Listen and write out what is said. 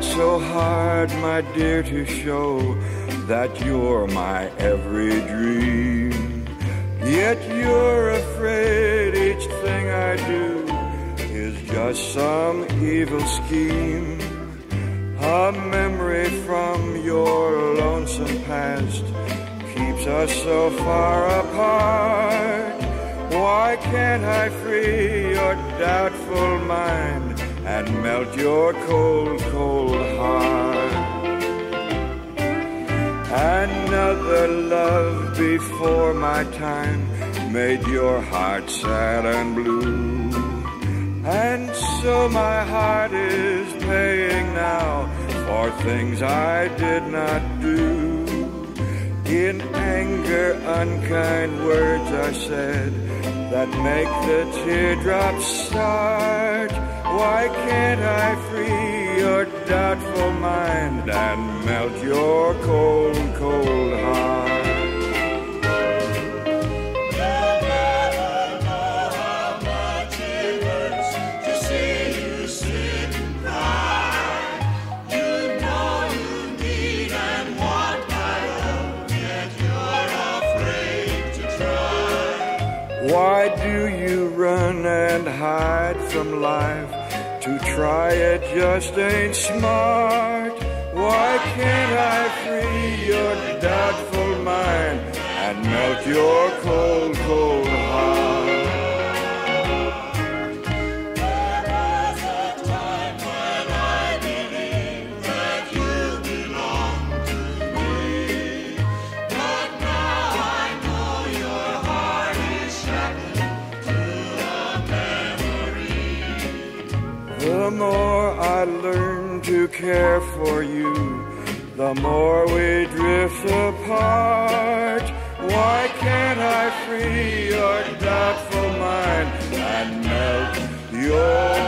tried so hard, my dear, to show that you're my every dream. Yet you're afraid each thing I do is just some evil scheme. A memory from your lonesome past keeps us so far apart. Why can't I free your doubtful mind and melt your cold, cold heart? Another love before my time made your heart sad and blue, and so my heart is paying now for things I did not do. In anger, unkind words are said that make the teardrops start. Why can't I free your doubtful mind and melt your cold, cold heart? Why do you run and hide from life? To try it just ain't smart. Why can't I free your doubtful mind and melt your cold, cold heart? The more I learn to care for you, the more we drift apart. Why can't I free your doubtful mind and melt your